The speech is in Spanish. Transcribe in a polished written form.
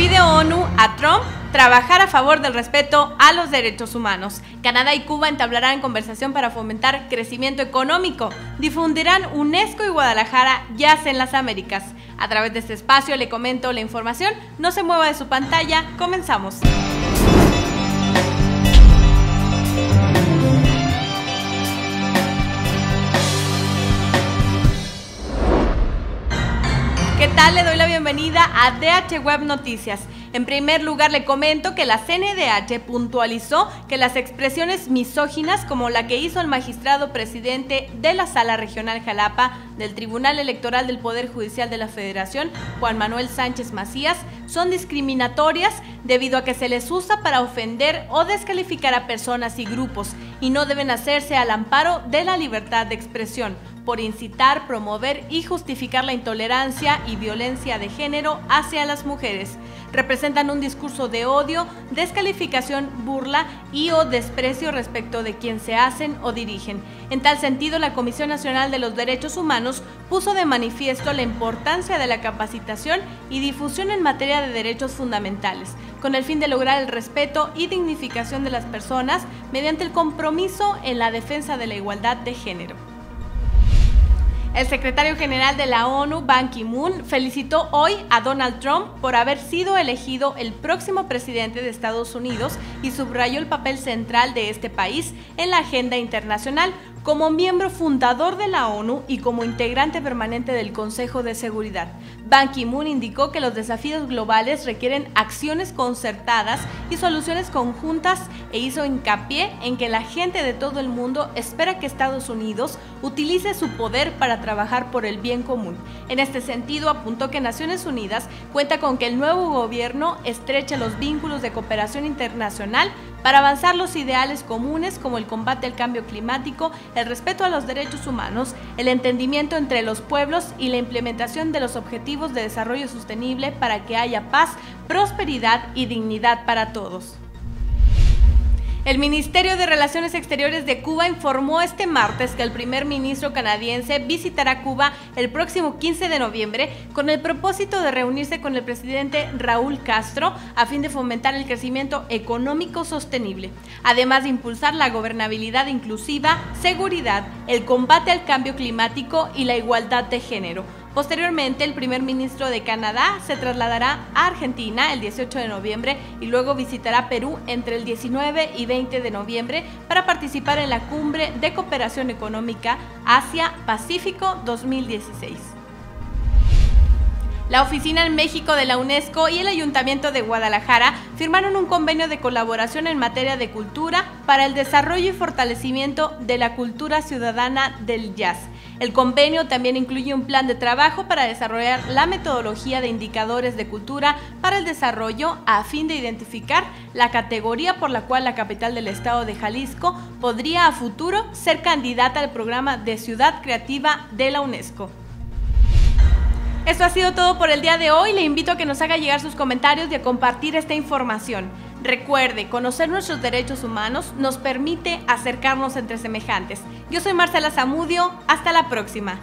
Pide ONU a Trump trabajar a favor del respeto a los derechos humanos. Canadá y Cuba entablarán conversación para fomentar crecimiento económico. Difundirán UNESCO y Guadalajara yace en las Américas. A través de este espacio le comento la información. No se mueva de su pantalla. Comenzamos. ¿Qué tal? Le doy la bienvenida a DH Web Noticias. En primer lugar, le comento que la CNDH puntualizó que las expresiones misóginas, como la que hizo el magistrado presidente de la Sala Regional Jalapa del Tribunal Electoral del Poder Judicial de la Federación, Juan Manuel Sánchez Macías, son discriminatorias debido a que se les usa para ofender o descalificar a personas y grupos y no deben hacerse al amparo de la libertad de expresión por incitar, promover y justificar la intolerancia y violencia de género hacia las mujeres. Representan un discurso de odio, descalificación, burla y o desprecio respecto de quien se hacen o dirigen. En tal sentido, la Comisión Nacional de los Derechos Humanos puso de manifiesto la importancia de la capacitación y difusión en materia de derechos fundamentales, con el fin de lograr el respeto y dignificación de las personas mediante el compromiso en la defensa de la igualdad de género. El secretario general de la ONU, Ban Ki-moon, felicitó hoy a Donald Trump por haber sido elegido el próximo presidente de Estados Unidos y subrayó el papel central de este país en la agenda internacional como miembro fundador de la ONU y como integrante permanente del Consejo de Seguridad. Ban Ki-moon indicó que los desafíos globales requieren acciones concertadas y soluciones conjuntas e hizo hincapié en que la gente de todo el mundo espera que Estados Unidos utilice su poder para trabajar por el bien común. En este sentido, apuntó que Naciones Unidas cuenta con que el nuevo gobierno estreche los vínculos de cooperación internacional para avanzar los ideales comunes como el combate al cambio climático, el respeto a los derechos humanos, el entendimiento entre los pueblos y la implementación de los objetivos de desarrollo sostenible para que haya paz, prosperidad y dignidad para todos. El Ministerio de Relaciones Exteriores de Cuba informó este martes que el primer ministro canadiense visitará Cuba el próximo 15 de noviembre con el propósito de reunirse con el presidente Raúl Castro a fin de fomentar el crecimiento económico sostenible, además de impulsar la gobernabilidad inclusiva, seguridad, el combate al cambio climático y la igualdad de género. Posteriormente, el primer ministro de Canadá se trasladará a Argentina el 18 de noviembre y luego visitará Perú entre el 19 y 20 de noviembre para participar en la Cumbre de Cooperación Económica Asia-Pacífico 2016. La oficina en México de la UNESCO y el Ayuntamiento de Guadalajara firmaron un convenio de colaboración en materia de cultura para el desarrollo y fortalecimiento de la cultura ciudadana del jazz. El convenio también incluye un plan de trabajo para desarrollar la metodología de indicadores de cultura para el desarrollo a fin de identificar la categoría por la cual la capital del estado de Jalisco podría a futuro ser candidata al programa de Ciudad Creativa de la UNESCO. Esto ha sido todo por el día de hoy. Le invito a que nos haga llegar sus comentarios y a compartir esta información. Recuerde, conocer nuestros derechos humanos nos permite acercarnos entre semejantes. Yo soy Marcela Zamudio, hasta la próxima.